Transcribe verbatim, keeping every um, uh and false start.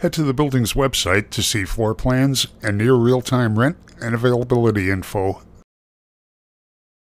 Head to the building's website to see floor plans and near real-time rent and availability info